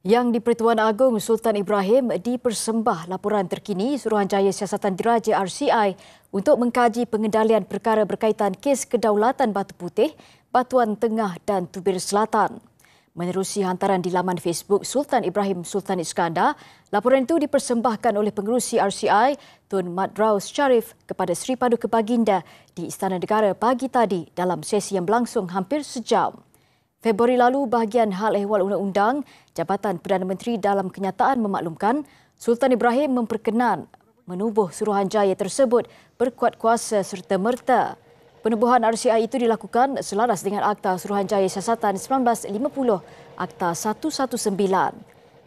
Yang di Pertuan Agong Sultan Ibrahim dipersembah laporan terkini Suruhanjaya Siasatan Diraja RCI untuk mengkaji pengendalian perkara berkaitan kes kedaulatan Batu Puteh, Batuan Tengah dan Tubir Selatan. Menerusi hantaran di laman Facebook Sultan Ibrahim Sultan Iskandar, laporan itu dipersembahkan oleh pengerusi RCI Tun Madraus Syarif kepada Sri Paduka Baginda di Istana Negara pagi tadi dalam sesi yang berlangsung hampir sejam. Februari lalu, bahagian Hal Ehwal Undang-Undang, Jabatan Perdana Menteri dalam kenyataan memaklumkan Sultan Ibrahim memperkenan menubuh Suruhanjaya tersebut berkuat kuasa serta merta. Penubuhan RCI itu dilakukan selaras dengan Akta Suruhanjaya Siasatan 1950, Akta 119.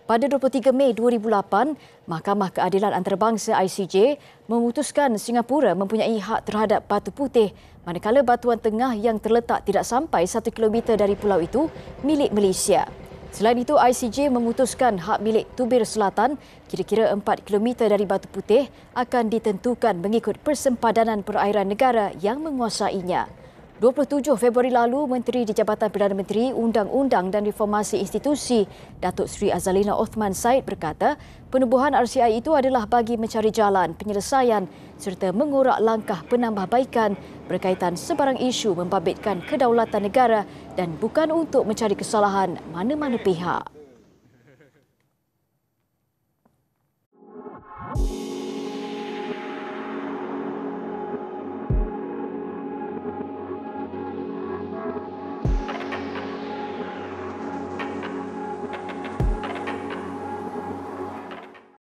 Pada 23 Mei 2008, Mahkamah Keadilan Antarabangsa ICJ memutuskan Singapura mempunyai hak terhadap Batu Puteh, manakala Batuan Tengah yang terletak tidak sampai 1 km dari pulau itu milik Malaysia. Selain itu, ICJ memutuskan hak milik Tubir Selatan kira-kira 4 km dari Batu Puteh akan ditentukan mengikut Persempadanan Perairan Negara yang menguasainya. 27 Februari lalu, Menteri di Jabatan Perdana Menteri Undang-Undang dan Reformasi Institusi, Datuk Seri Azalina Othman Said berkata, penubuhan RCI itu adalah bagi mencari jalan penyelesaian serta mengorak langkah penambahbaikan berkaitan sebarang isu membabitkan kedaulatan negara dan bukan untuk mencari kesalahan mana-mana pihak.